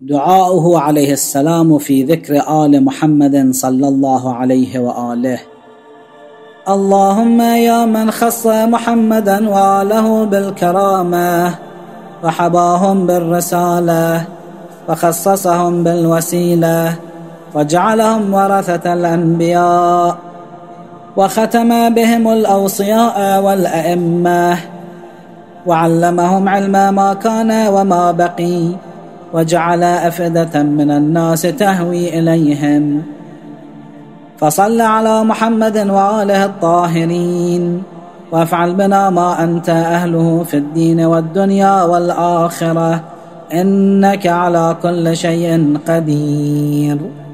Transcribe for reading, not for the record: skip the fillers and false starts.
دعاؤه عليه السلام في ذكر آل محمد صلى الله عليه وآله. اللهم يا من خص محمدا وآله بالكرامة وحباهم بالرسالة وخصصهم بالوسيلة وجعلهم ورثة الأنبياء وختم بهم الأوصياء والأئمة وعلمهم علم ما كان وما بقي وجعل أفئدة من الناس تهوي إليهم، فصل على محمد وآله الطاهرين، وافعل بنا ما أنت أهله في الدين والدنيا والآخرة، إنك على كل شيء قدير.